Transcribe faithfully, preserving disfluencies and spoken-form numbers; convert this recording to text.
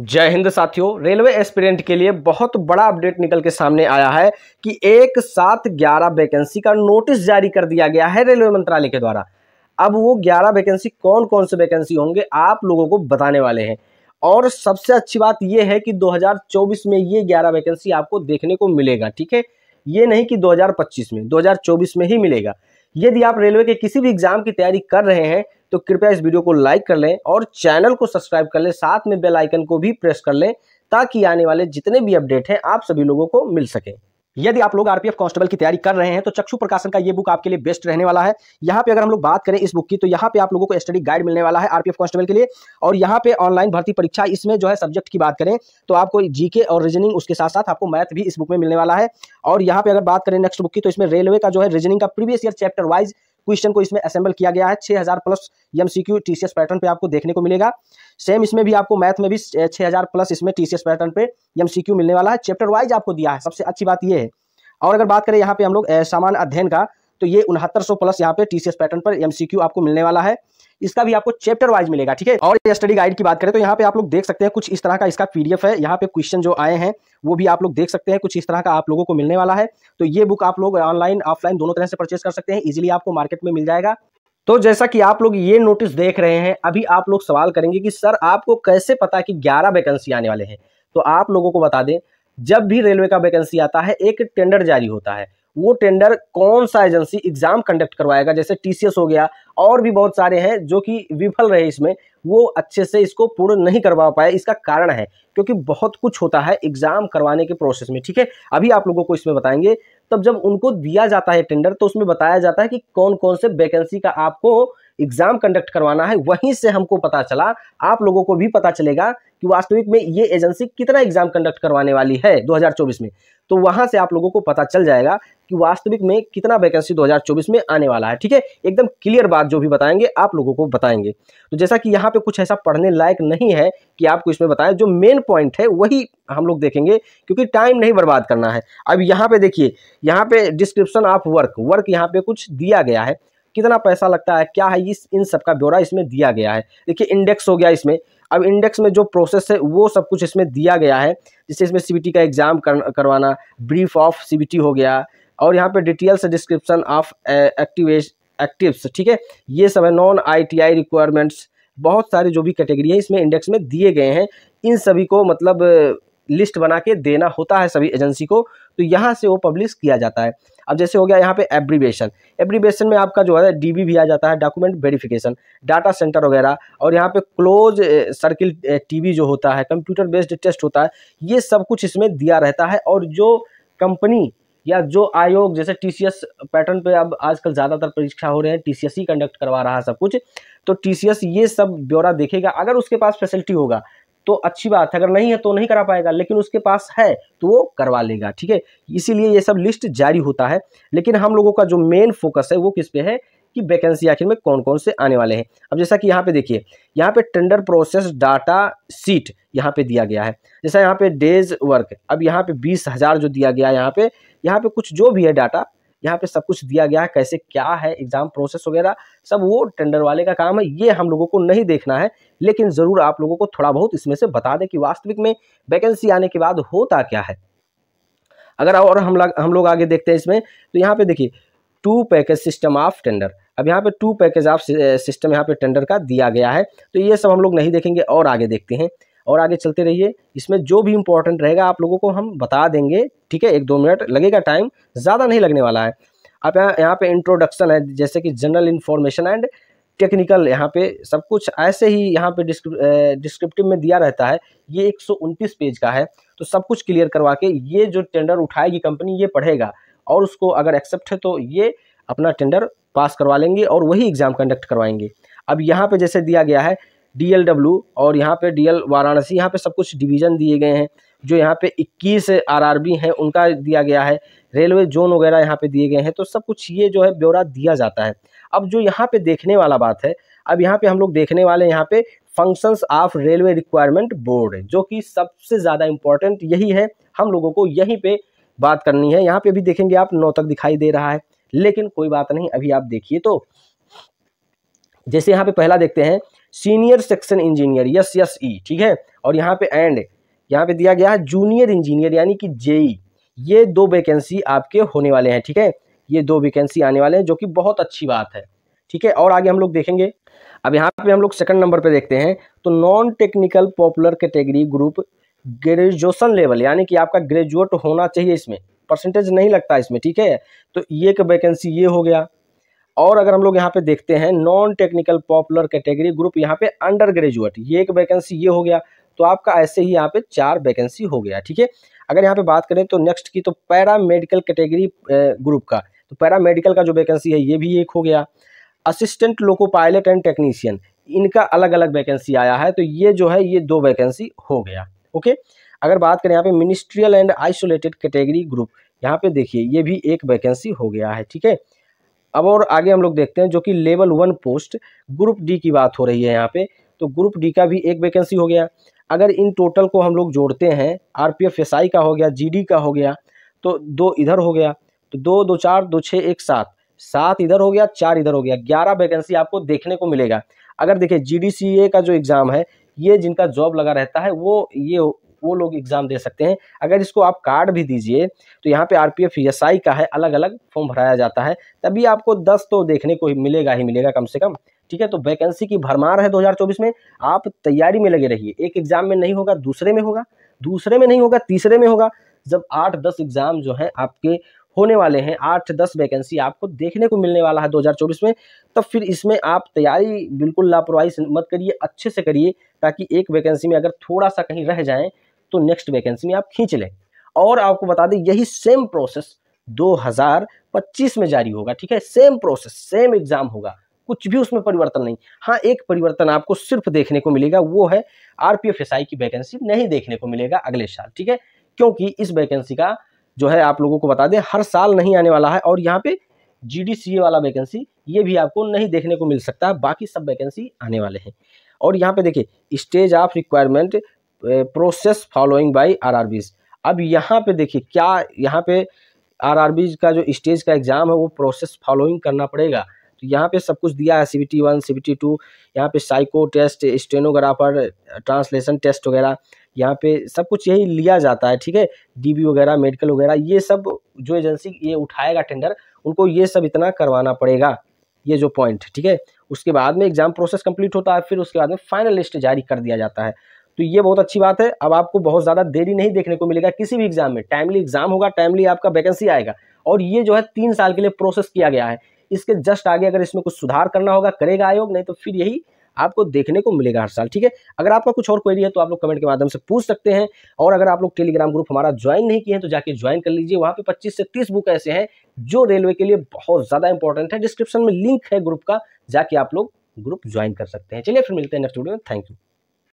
जय हिंद साथियों, railway aspirant के लिए बहुत बड़ा अपडेट निकल के सामने आया है कि एक साथ ग्यारह वैकेंसी का नोटिस जारी कर दिया गया है रेलवे मंत्रालय के द्वारा। अब वो ग्यारह वैकेंसी कौन कौन से वैकेंसी होंगे आप लोगों को बताने वाले हैं। और सबसे अच्छी बात यह है कि दो हज़ार चौबीस में ये ग्यारह वैकेंसी आपको देखने को मिलेगा, ठीक है। ये नहीं कि दो हज़ार पच्चीस में, दो हज़ार चौबीस में ही मिलेगा। यदि आप रेलवे के किसी भी एग्जाम की तैयारी कर रहे हैं तो कृपया इस वीडियो को लाइक कर लें और चैनल को सब्सक्राइब कर लें, साथ में बेल आइकन को भी प्रेस कर लें ताकि आने वाले जितने भी अपडेट हैं आप सभी लोगों को मिल सके। यदि आप लोग आरपीएफ कांस्टेबल की तैयारी कर रहे हैं तो चक्षु प्रकाशन का ये बुक आपके लिए बेस्ट रहने वाला है। यहाँ पे अगर हम लोग बात करें इस बुक की तो यहाँ पे आप लोगों को स्टडी गाइड मिलने वाला है आरपीएफ कांस्टेबल के लिए। और यहाँ पे ऑनलाइन भर्ती परीक्षा, इसमें जो है सब्जेक्ट की बात करें तो आपको जीके और रीजनिंग, उसके साथ साथ आपको मैथ भी इस बुक में मिलने वाला है। और यहाँ पे अगर बात करें नेक्स्ट बुक की तो इसमें रेलवे का जो है रीजनिंग का previous year chapter wise question को इसमें असेंबल किया गया है। छह हज़ार प्लस एमसीक्यू टीसीएस पैटर्न पे आपको देखने को मिलेगा। सेम इसमें भी आपको मैथ में भी छह हज़ार प्लस इसमें टीसीएस पैटर्न पे एमसीक्यू मिलने वाला है। चैप्टर वाइज आपको दिया है, सबसे अच्छी बात ये है। और अगर बात करें यहाँ पे हम लोग सामान्य अध्ययन का तो ये उनहत्तर सौ प्लस यहाँ पे टीसीएस पैटर्न पर एमसीक्यू आपको मिलने वाला है। इसका भी आपको चैप्टर वाइज मिलेगा, ठीक है। और स्टडी गाइड की बात करें तो यहाँ पे आप लोग देख सकते हैं कुछ इस तरह का इसका पीडीएफ है। यहाँ पे क्वेश्चन जो आए हैं वो भी आप लोग देख सकते हैं, कुछ इस तरह का आप लोगों को मिलने वाला है। तो ये बुक आप लोग ऑनलाइन ऑफलाइन दोनों तरह से परचेस कर सकते हैं, इजिली आपको मार्केट में मिल जाएगा। तो जैसा कि आप लोग ये नोटिस देख रहे हैं, अभी आप लोग सवाल करेंगे कि सर आपको कैसे पता कि ग्यारह वैकेंसी आने वाले हैं। तो आप लोगों को बता दें, जब भी रेलवे का वैकेंसी आता है एक टेंडर जारी होता है। वो टेंडर कौन सा एजेंसी एग्जाम कंडक्ट करवाएगा, जैसे टीसीएस हो गया और भी बहुत सारे हैं जो कि विफल रहे इसमें, वो अच्छे से इसको पूर्ण नहीं करवा पाए। इसका कारण है क्योंकि बहुत कुछ होता है एग्जाम करवाने के प्रोसेस में, ठीक है। अभी आप लोगों को इसमें बताएंगे। तब जब उनको दिया जाता है टेंडर तो उसमें बताया जाता है कि कौन कौन से वैकेंसी का आपको एग्जाम कंडक्ट करवाना है। वहीं से हमको पता चला, आप लोगों को भी पता चलेगा कि वास्तविक में ये एजेंसी कितना एग्जाम कंडक्ट करवाने वाली है दो हज़ार चौबीस में। तो वहां से आप लोगों को पता चल जाएगा कि वास्तविक में कितना वैकेंसी दो हज़ार चौबीस में आने वाला है, ठीक है। एकदम क्लियर बात, जो भी बताएंगे आप लोगों को बताएंगे। तो जैसा कि यहाँ पे कुछ ऐसा पढ़ने लायक नहीं है कि आपको इसमें बताएं, जो मेन पॉइंट है वही हम लोग देखेंगे क्योंकि टाइम नहीं बर्बाद करना है। अब यहाँ पे देखिए, यहाँ पे डिस्क्रिप्शन ऑफ वर्क वर्क यहाँ पे कुछ दिया गया है, कितना पैसा लगता है, क्या है, इस इन सब का ब्यौरा इसमें दिया गया है। देखिए इंडेक्स हो गया इसमें। अब इंडेक्स में जो प्रोसेस है वो सब कुछ इसमें दिया गया है, जैसे इसमें सीबीटी का एग्जाम करवाना, ब्रीफ ऑफ सीबीटी हो गया। और यहाँ पे डिटेल्स डिस्क्रिप्शन ऑफ एक्टिवेश एक्टिव्स, ठीक है, ये सब है। नॉन आईटीआई रिक्वायरमेंट्स, बहुत सारे जो भी कैटेगरी है इसमें इंडेक्स में दिए गए हैं। इन सभी को मतलब लिस्ट बना के देना होता है सभी एजेंसी को, तो यहाँ से वो पब्लिश किया जाता है। अब जैसे हो गया यहाँ पे एब्रीवेशन, एब्रीवेशन में आपका जो है डीबी भी आ जाता है, डॉक्यूमेंट वेरिफिकेशन, डाटा सेंटर वगैरह। और यहाँ पे क्लोज सर्किल टीवी जो होता है, कंप्यूटर बेस्ड टेस्ट होता है, ये सब कुछ इसमें दिया रहता है। और जो कंपनी या जो आयोग, जैसे टीसीएस पैटर्न पे अब आजकल ज़्यादातर परीक्षा हो रहे हैं, टीसीएस ही कंडक्ट करवा रहा है सब कुछ, तो टीसीएस ये सब ब्यौरा देखेगा। अगर उसके पास फैसिलिटी होगा तो अच्छी बात है, अगर नहीं है तो नहीं करा पाएगा, लेकिन उसके पास है तो वो करवा लेगा, ठीक है। इसीलिए ये सब लिस्ट जारी होता है। लेकिन हम लोगों का जो मेन फोकस है वो किस पे है कि वैकेंसी आखिर में कौन कौन से आने वाले हैं। अब जैसा कि यहाँ पे देखिए, यहाँ पे टेंडर प्रोसेस डाटा सीट यहाँ पे दिया गया है। जैसा यहाँ पे डेज वर्क, अब यहाँ पे बीस हज़ार जो दिया गया है, यहाँ पे यहाँ पे कुछ जो भी है डाटा, यहाँ पे सब कुछ दिया गया है, कैसे क्या है एग्जाम प्रोसेस वगैरह सब, वो टेंडर वाले का काम है। ये हम लोगों को नहीं देखना है, लेकिन ज़रूर आप लोगों को थोड़ा बहुत इसमें से बता दें कि वास्तविक में वैकेंसी आने के बाद होता क्या है। अगर और हम लोग हम लोग आगे देखते हैं इसमें तो यहाँ पे देखिए two package system of tender. अब यहाँ पे टू पैकेज ऑफ सिस्टम यहाँ पे टेंडर का दिया गया है, तो ये सब हम लोग नहीं देखेंगे। और आगे देखते हैं, और आगे चलते रहिए। इसमें जो भी इम्पोर्टेंट रहेगा आप लोगों को हम बता देंगे, ठीक है। एक दो मिनट लगेगा, टाइम ज़्यादा नहीं लगने वाला है। आप यहाँ यहाँ पे इंट्रोडक्शन है, जैसे कि जनरल इन्फॉर्मेशन एंड टेक्निकल, यहाँ पे सब कुछ ऐसे ही यहाँ पे डिस्क्रिप्टिव में दिया रहता है। ये एक सौ उनतीस पेज का है, तो सब कुछ क्लियर करवा के ये जो टेंडर उठाएगी कंपनी ये पढ़ेगा और उसको अगर एक्सेप्ट है तो ये अपना टेंडर पास करवा लेंगे और वही एग्ज़ाम कंडक्ट करवाएंगे। अब यहाँ पे जैसे दिया गया है डीएलडब्ल्यू और यहाँ पे डीएल वाराणसी, यहाँ पे सब कुछ डिवीज़न दिए गए हैं। जो यहाँ पे इक्कीस आरआरबी हैं उनका दिया गया है, रेलवे जोन वगैरह यहाँ पे दिए गए हैं। तो सब कुछ ये जो है ब्यौरा दिया जाता है। अब जो यहाँ पे देखने वाला बात है, अब यहाँ पे हम लोग देखने वाले यहाँ पे functions of railway requirement board, जो कि सबसे ज़्यादा इम्पोर्टेंट यही है, हम लोगों को यहीं पर बात करनी है। यहाँ पे भी देखेंगे आप, नौ तक दिखाई दे रहा है लेकिन कोई बात नहीं, अभी आप देखिए। तो जैसे यहाँ पे पहला देखते हैं senior section engineer S S E, ठीक है। और यहाँ पे एंड यहाँ पे दिया गया है जूनियर इंजीनियर यानी कि जेई, ये दो वैकेंसी आपके होने वाले हैं, ठीक है। ये दो वैकेंसी आने वाले हैं जो कि बहुत अच्छी बात है, ठीक है। और आगे हम लोग देखेंगे। अब यहाँ पे हम लोग सेकंड नंबर पे देखते हैं तो non technical popular category group graduation level यानी कि आपका ग्रेजुएट होना चाहिए, इसमें परसेंटेज नहीं लगता इसमें, ठीक है। तो ये वैकेंसी ये हो गया। और अगर हम लोग यहाँ पे देखते हैं non technical popular category group यहाँ पे अंडर ग्रेजुएट, ये एक वैकेंसी ये हो गया। तो आपका ऐसे ही यहाँ पे चार वैकेंसी हो गया, ठीक है। अगर यहाँ पे बात करें तो नेक्स्ट की तो पैरा मेडिकल कैटेगरी ग्रुप का, तो पैरा मेडिकल का जो वैकेंसी है ये भी एक हो गया। Assistant loco pilot and technician, इनका अलग अलग वैकेंसी आया है, तो ये जो है ये दो वैकेंसी हो गया, ओके। अगर बात करें यहाँ पे ministerial and isolated category group, यहाँ पे देखिए ये भी एक वैकेंसी हो गया है, ठीक है। अब और आगे हम लोग देखते हैं जो कि level one post group D की बात हो रही है यहाँ पे, तो ग्रुप डी का भी एक वैकेंसी हो गया। अगर इन टोटल को हम लोग जोड़ते हैं, आरपीएफ एसआई का हो गया, जीडी का हो गया, तो दो इधर हो गया, तो दो दो चार दो छः एक सात, सात इधर हो गया, चार इधर हो गया, ग्यारह वैकेंसी आपको देखने को मिलेगा। अगर देखिए जीडीसीए का जो एग्ज़ाम है, ये जिनका जॉब लगा रहता है वो ये वो लोग एग्ज़ाम दे सकते हैं। अगर इसको आप कार्ड भी दीजिए तो यहाँ पे आरपीएफ एसआई का है, अलग अलग फॉर्म भराया जाता है, तभी आपको दस तो देखने को ही मिलेगा ही मिलेगा कम से कम, ठीक है। तो वैकेंसी की भरमार है दो हज़ार चौबीस में, आप तैयारी में लगे रहिए। एक एग्ज़ाम में नहीं होगा दूसरे में होगा, दूसरे में नहीं होगा तीसरे में होगा। जब आठ दस एग्ज़ाम जो हैं आपके होने वाले हैं, आठ दस वैकेंसी आपको देखने को मिलने वाला है दो हज़ार चौबीस में, तब फिर इसमें आप तैयारी बिल्कुल लापरवाही मत करिए, अच्छे से करिए, ताकि एक वैकेंसी में अगर थोड़ा सा कहीं रह जाएँ तो नेक्स्ट वैकेंसी में आप खींच लें। और आपको बता दें यही सेम प्रोसेस दो हज़ार पच्चीस में जारी होगा, ठीक है। सेम प्रोसेस, सेम एग्जाम होगा, कुछ भी उसमें परिवर्तन नहीं। हाँ, एक परिवर्तन आपको सिर्फ देखने को मिलेगा, वो है आरपीएफ एसआई की वैकेंसी नहीं देखने को मिलेगा अगले साल, ठीक है। क्योंकि इस वैकेंसी का जो है आप लोगों को बता दें हर साल नहीं आने वाला है। और यहाँ पे जीडीसीए वाला वैकेंसी ये भी आपको नहीं देखने को मिल सकता, बाकी सब वैकेंसी आने वाले हैं। और यहाँ पे देखिए stage of requirement process following by RRBs. अब यहाँ पे देखिए क्या यहाँ पे आरआरबीज का जो स्टेज का एग्जाम है वो प्रोसेस फॉलोइंग करना पड़ेगा। तो यहाँ पे सब कुछ दिया है, सीबीटी वन सीबीटी टू, यहाँ पे psycho test, stenographer, translation test वगैरह, यहाँ पे सब कुछ यही लिया जाता है, ठीक है। डीबी वगैरह, मेडिकल वगैरह, ये सब जो एजेंसी ये उठाएगा टेंडर, उनको ये सब इतना करवाना पड़ेगा, ये जो पॉइंट, ठीक है। उसके बाद में एग्जाम प्रोसेस कंप्लीट होता है, फिर उसके बाद में फाइनल लिस्ट जारी कर दिया जाता है। तो ये बहुत अच्छी बात है। अब आपको बहुत ज़्यादा देरी नहीं देखने को मिलेगा किसी भी एग्जाम में, टाइमली एग्जाम होगा, टाइमली आपका वैकेंसी आएगा। और ये जो है तीन साल के लिए प्रोसेस किया गया है, इसके जस्ट आगे अगर इसमें कुछ सुधार करना होगा करेगा आयोग, नहीं तो फिर यही आपको देखने को मिलेगा हर साल, ठीक है। अगर आपका कुछ और क्वेरी है तो आप लोग कमेंट के माध्यम से पूछ सकते हैं। और अगर आप लोग टेलीग्राम ग्रुप हमारा ज्वाइन नहीं किए हैं तो जाके ज्वाइन कर लीजिए। वहाँ पे पच्चीस से तीस बुक ऐसे हैं जो रेलवे के लिए बहुत ज़्यादा इंपॉर्टेंट है। डिस्क्रिप्शन में लिंक है ग्रुप का, जाके आप लोग ग्रुप ज्वाइन कर सकते हैं। चलिए फिर मिलते हैं नेक्स्ट वीडियो में। Thank you.